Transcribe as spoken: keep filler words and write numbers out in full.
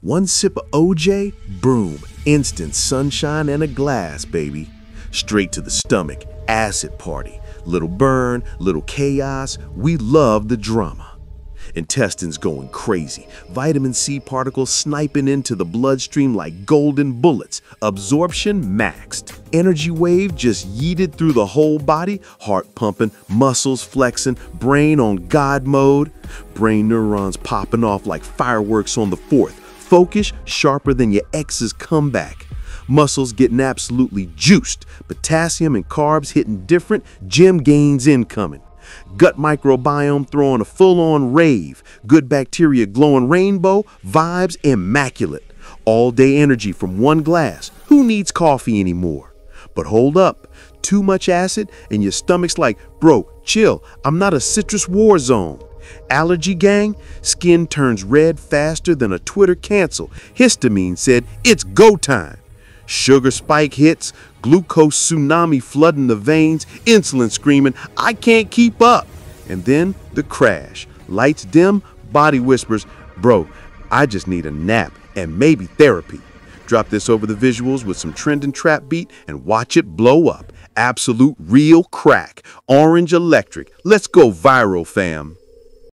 One sip of O J, boom, instant sunshine and a glass, baby. Straight to the stomach, acid party, little burn, little chaos, we love the drama. Intestines going crazy, vitamin C particles sniping into the bloodstream like golden bullets, absorption maxed, energy wave just yeeted through the whole body, heart pumping, muscles flexing, brain on God mode, brain neurons popping off like fireworks on the fourth, focus sharper than your ex's comeback. Muscles getting absolutely juiced, potassium and carbs hitting different, gym gains incoming. Gut microbiome throwing a full-on rave, good bacteria glowing rainbow, vibes immaculate. All day energy from one glass, who needs coffee anymore? But hold up, too much acid and your stomach's like, bro, chill, I'm not a citrus war zone. Allergy gang, skin turns red faster than a Twitter cancel. Histamine said, it's go time. Sugar spike hits, glucose tsunami flooding the veins, insulin screaming, I can't keep up. And then the crash. Lights dim, body whispers, bro, I just need a nap and maybe therapy. Drop this over the visuals with some trending trap beat and watch it blow up. Absolute real crack. Orange electric. Let's go viral, fam.